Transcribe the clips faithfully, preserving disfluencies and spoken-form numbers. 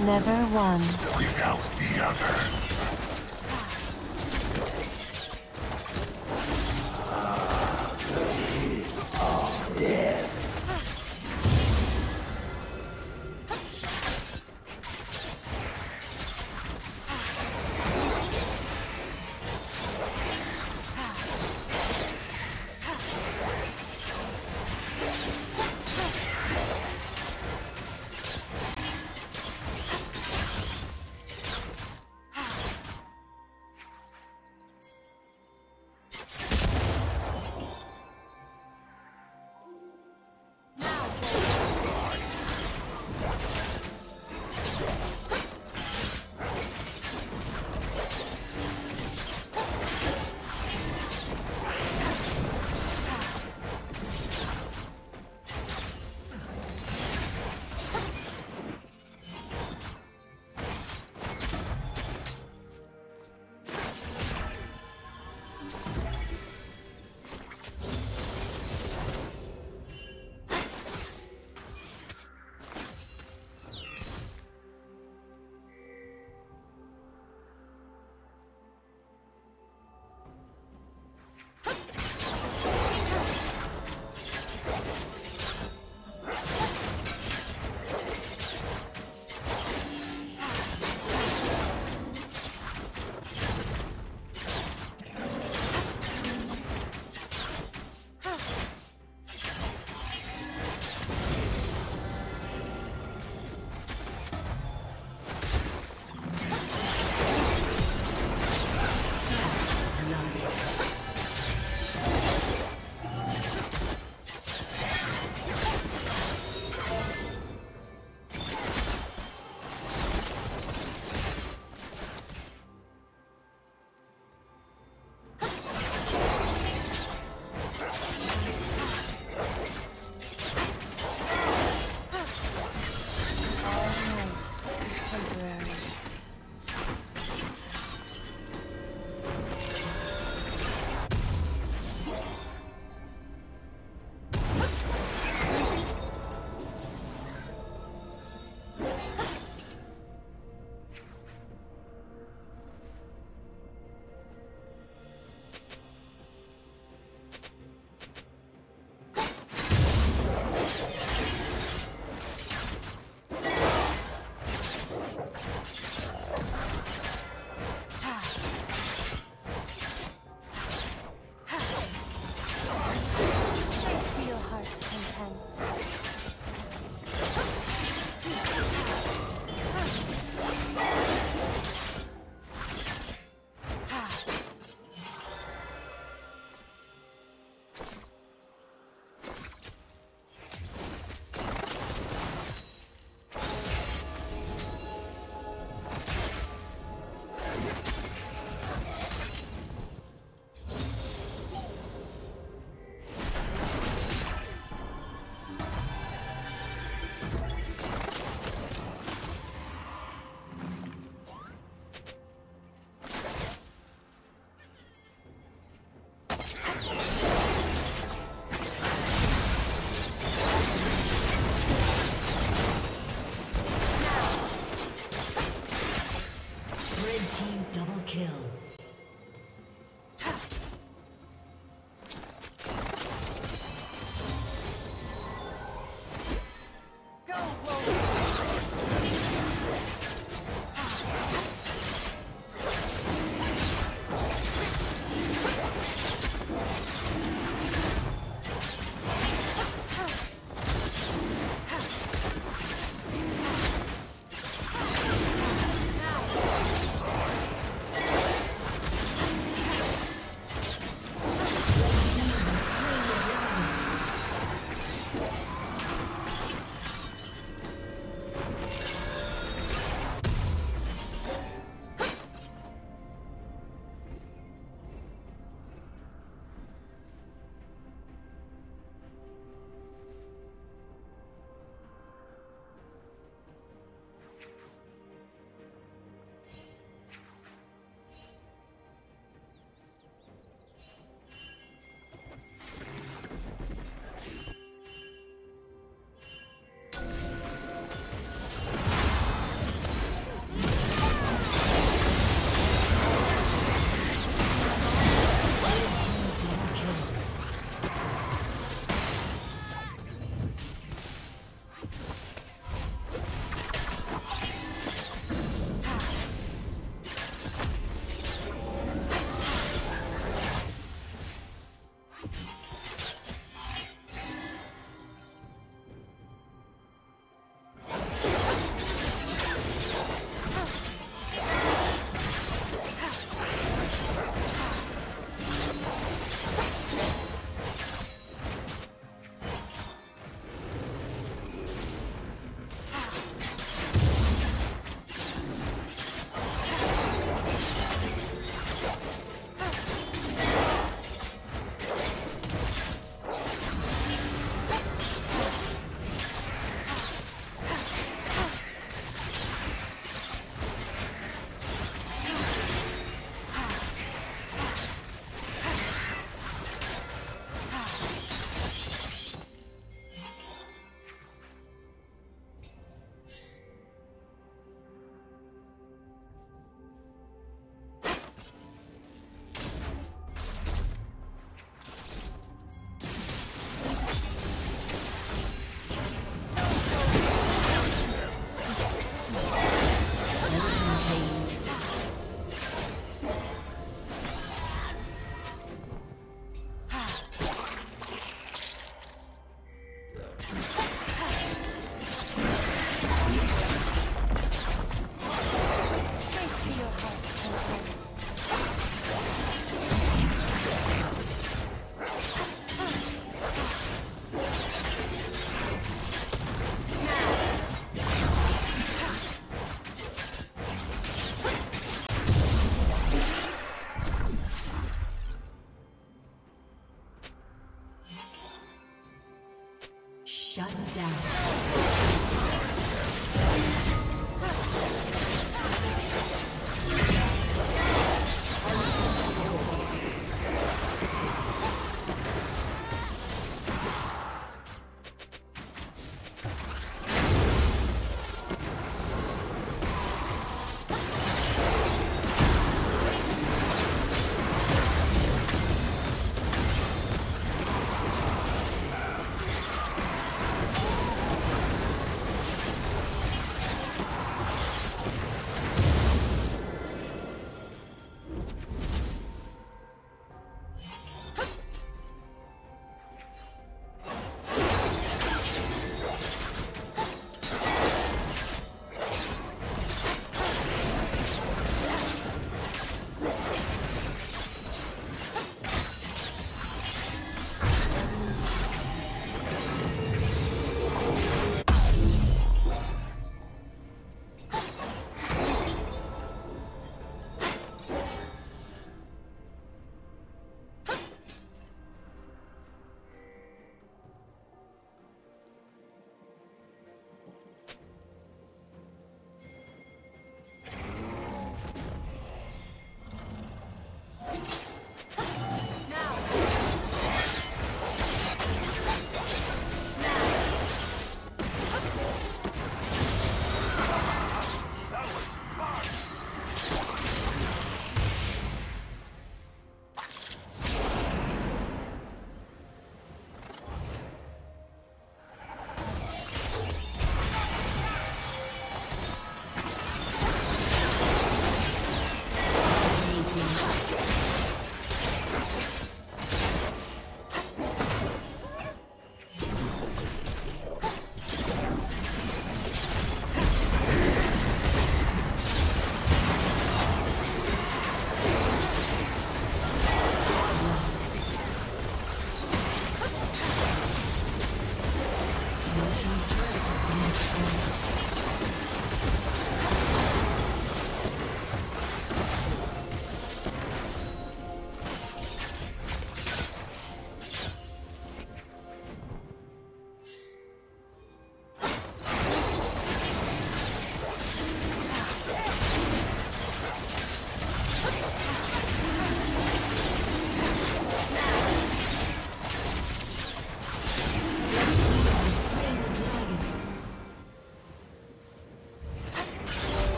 Never one without the other.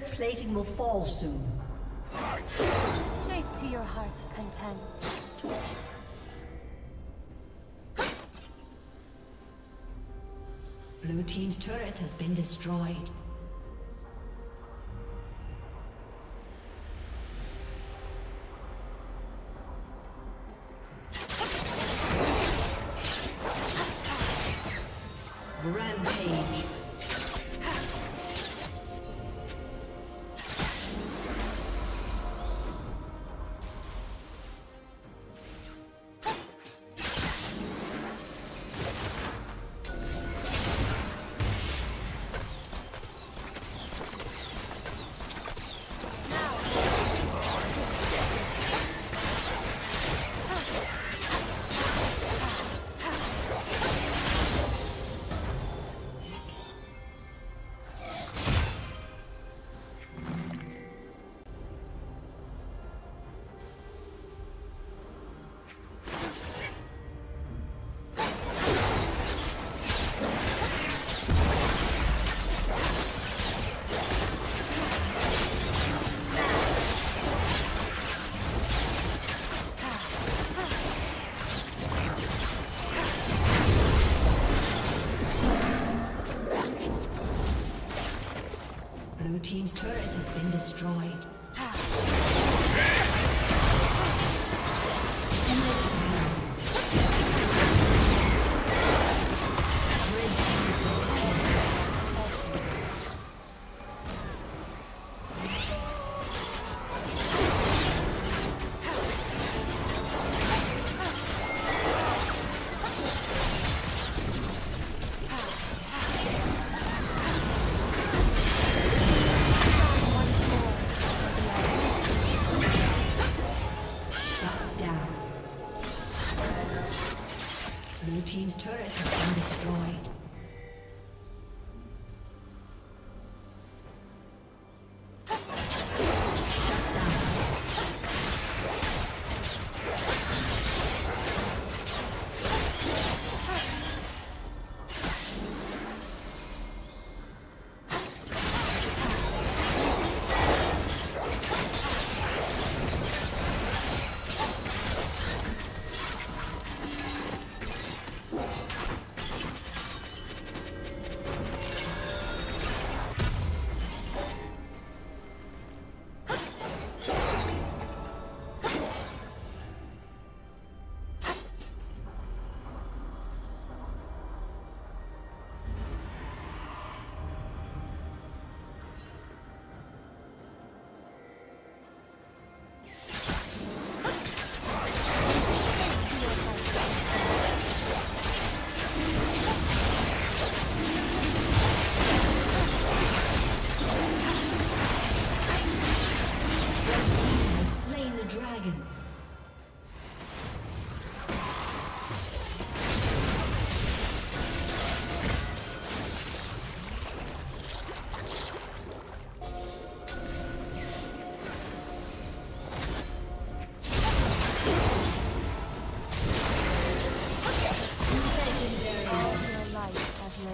Turret plating will fall soon. Chase to your heart's content. Blue team's turret has been destroyed. Rampage. Team's turret has been destroyed. Team's turret has been destroyed.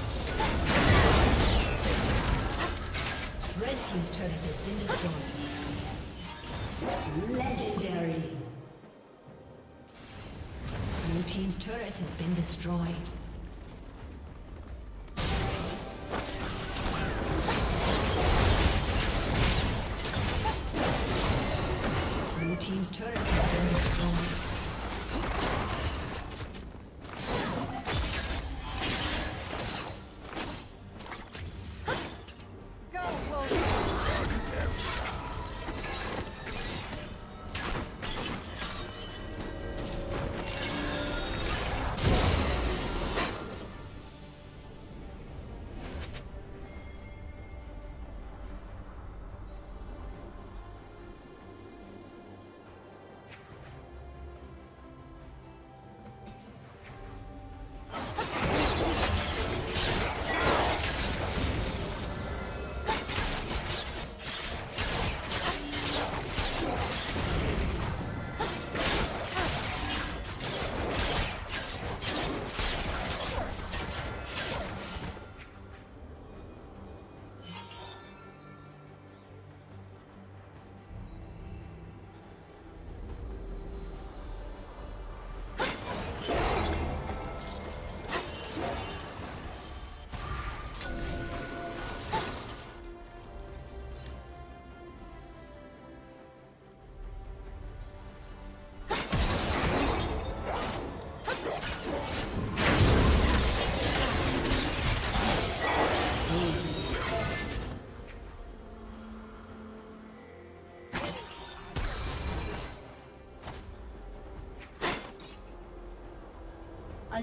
Team's turret has been destroyed. Legendary. Blue team's turret has been destroyed. Blue team's turret has been destroyed. A